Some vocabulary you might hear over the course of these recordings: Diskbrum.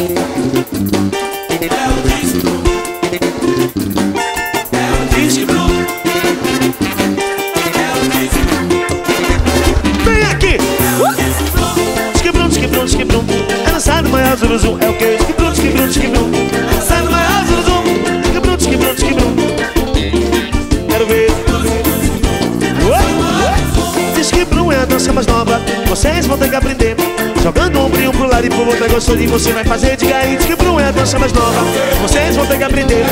Vem aqui! Diskbrum, diskbrum, diskbrum. É dançado maior zum zum. É o que? Diskbrum, diskbrum, diskbrum. É dançado maior zum zum. Diskbrum, diskbrum, diskbrum. Quero ver. Diskbrum é a dança mais nova. Vocês vão ter que aprender. Jogando o ombrinho pro lado e pro outro é gostoso e você vai fazer. Diga aí, Diskbrum é a dança mais nova. Vocês vão ter que aprender.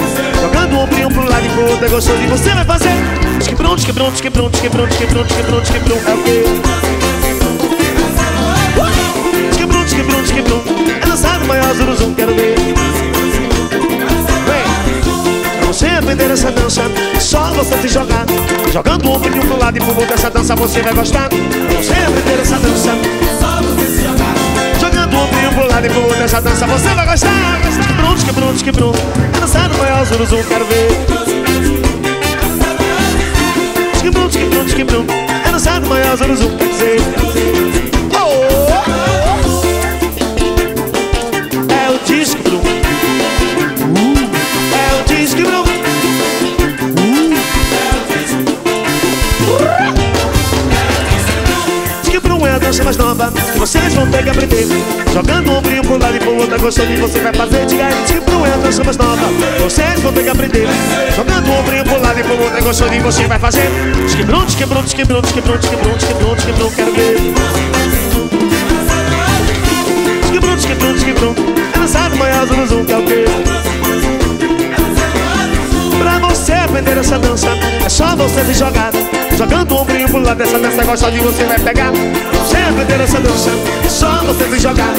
Jogando o ombrinho pro lado e pro outro é gostoso e você vai fazer. Diskbrum, diskbrum, diskbrum, diskbrum, diskbrum, diskbrum, diskbrum. É o que? Diskbrum, diskbrum, diskbrum. É dançado maior zuruzum, quero ver. Pra você aprender essa dança, é só você se jogar. Jogando o ombrinho pro lado e pro outro essa dança você vai gostar. Pra você aprender essa dança. E por essa dança você vai gostar. Diskbrum, diskbrum, diskbrum. É dançado maior zuruzum, quero ver. Diskbrum, diskbrum, diskbrum. É dançado maior zuruzum, quer dizer. É o Diskbrum. É o Diskbrum. Diskbrum é a dança mais nova que vocês vão ter que aprender. Jogando o ombrinho pro lado e pro outro é gostoso e você vai fazer. Diga aí, Diskbrum é a dança mais nova. Vocês vão ter que aprender. Jogando o ombrinho pro lado e pro outro é gostoso e você vai fazer. Diskbrum, diskbrum, diskbrum, diskbrum, diskbrum, diskbrum, diskbrum, quero ver. Diskbrum, diskbrum, diskbrum. É dançado maior zuruzum, que é o quê? Pra você aprender essa dança é só você se jogar. Jogando o ombrinho pro lado dessa dança gostosa e você vai pegar. Você aprender essa dança é só você se jogar.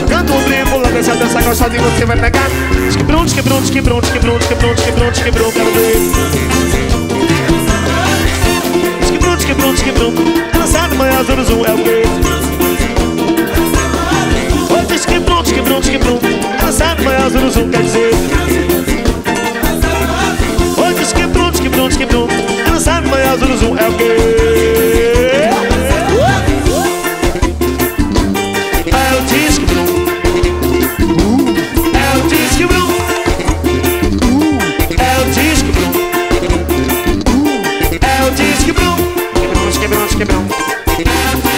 Jogando o ombrinho pro lado dessa dança gostosa e você vai pegar. Diskbrum, diskbrum, diskbrum, diskbrum, diskbrum, diskbrum, diskbrum, quero ver. Diskbrum, diskbrum, diskbrum. É dançado maior zuruzum, é o quê? Oi, diskbrum, diskbrum, diskbrum. É dançado maior zuruzum, quer dizer. Oi, diskbrum, diskbrum, diskbrum. É dançado maior zuruzum, é o quê? Diskbrum.